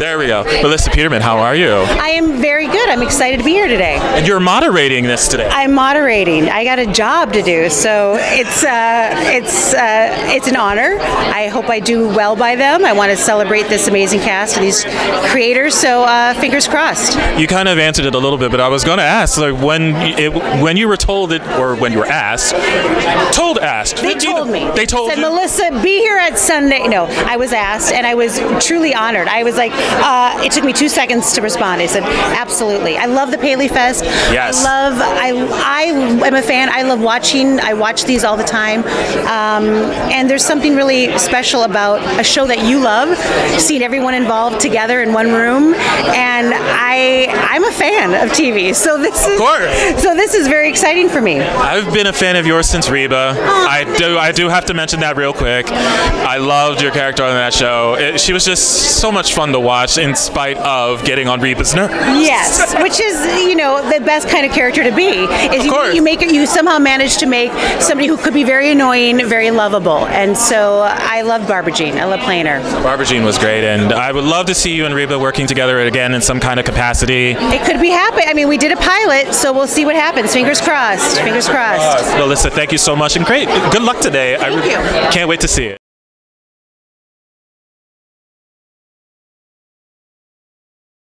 There we go. Melissa Peterman, how are you? I am very good. I'm excited to be here today. And you're moderating this today. I'm moderating. I got a job to do, so it's an honor. I hope I do well by them. I want to celebrate this amazing cast and these creators, so fingers crossed. You kind of answered it a little bit, but I was going to ask, like, when you were told it, or when you were asked, they told me. They told me. Melissa, be here at Sunday. No, I was asked, and I was truly honored. I was like, it took me 2 seconds to respond. I said, absolutely. I love the Paley Fest. Yes. I am a fan. I love watching. I watch these all the time. And there's something really special about a show that you love, seeing everyone involved together in one room. And I'm a fan of TV, so this is, of course. So this is very exciting for me. I've been a fan of yours since Reba. Oh, I do have to mention that real quick. I loved your character on that show. She was just so much fun to watch, in spite of getting on Reba's nerves. Yes, which is, you know, the best kind of character to be. Is you somehow manage to make somebody who could be very annoying very lovable, and so I love Barbra Jean. I love playing her. Barbra Jean was great, and I would love to see you and Reba working together again in some kind of capacity. It could be happening. I mean, we did a pilot, so we'll see what happens. Fingers crossed. Fingers crossed. Melissa, thank you so much, and great. Good luck today. Thank you. Can't wait to see it.